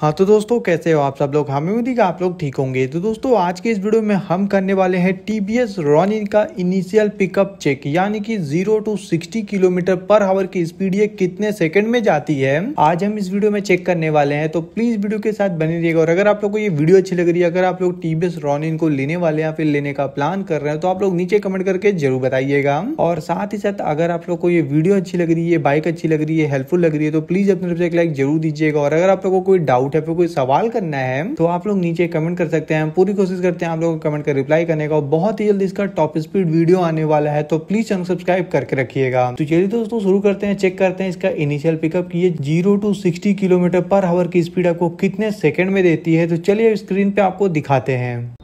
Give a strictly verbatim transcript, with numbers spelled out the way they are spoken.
हाँ तो दोस्तों, कैसे हो आप सब लोग। हमें उम्मीद है कि आप लोग ठीक होंगे। तो दोस्तों, आज के इस वीडियो में हम करने वाले हैं टीवीएस रॉनिन का इनिशियल पिकअप चेक, यानी कि zero to sixty kilometre per hour की स्पीड ये कितने सेकंड में जाती है, आज हम इस वीडियो में चेक करने वाले हैं। तो प्लीज वीडियो के साथ बने रहिएगा। और अगर आप लोग को ये वीडियो अच्छी लग रही है, अगर आप लोग टीवीएस रॉनिन को लेने वाले या फिर लेने का प्लान कर रहे हैं, तो आप लोग नीचे कमेंट करके जरूर बताइएगा। और साथ ही साथ अगर आप लोग को ये वीडियो अच्छी लग रही है, बाइक अच्छी लग रही है, हेल्पफुल लग रही है, तो प्लीज अपनी तरफ से एक लाइक जरूर दीजिएगा। और अगर आप लोग को कोई डाउट पे कोई सवाल करना है तो आप लोग नीचे कमेंट कर सकते हैं। हम पूरी कोशिश करते हैं आप लोगों को कमेंट का रिप्लाई करने का। और बहुत ही जल्दी इसका टॉप स्पीड वीडियो आने वाला है, तो प्लीज चैनल सब्सक्राइब करके रखिएगा। तो चलिए दोस्तों शुरू करते हैं, चेक करते हैं इसका इनिशियल पिकअप कि ये zero to sixty kilometre per hour की स्पीड आपको कितने सेकंड में देती है। तो चलिए स्क्रीन पे आपको दिखाते हैं।